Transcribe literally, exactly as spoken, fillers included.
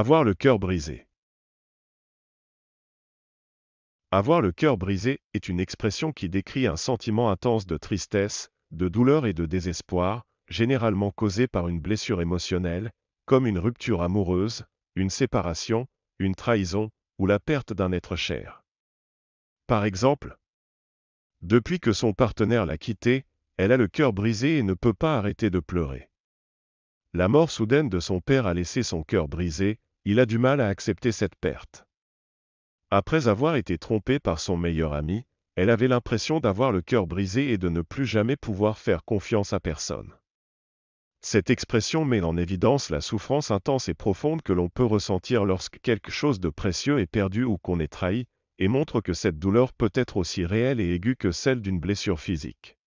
Avoir le cœur brisé. Avoir le cœur brisé est une expression qui décrit un sentiment intense de tristesse, de douleur et de désespoir, généralement causé par une blessure émotionnelle, comme une rupture amoureuse, une séparation, une trahison ou la perte d'un être cher. Par exemple, depuis que son partenaire l'a quittée, elle a le cœur brisé et ne peut pas arrêter de pleurer. La mort soudaine de son père a laissé son cœur brisé, il a du mal à accepter cette perte. Après avoir été trompée par son meilleur ami, elle avait l'impression d'avoir le cœur brisé et de ne plus jamais pouvoir faire confiance à personne. Cette expression met en évidence la souffrance intense et profonde que l'on peut ressentir lorsque quelque chose de précieux est perdu ou qu'on est trahi, et montre que cette douleur peut être aussi réelle et aiguë que celle d'une blessure physique.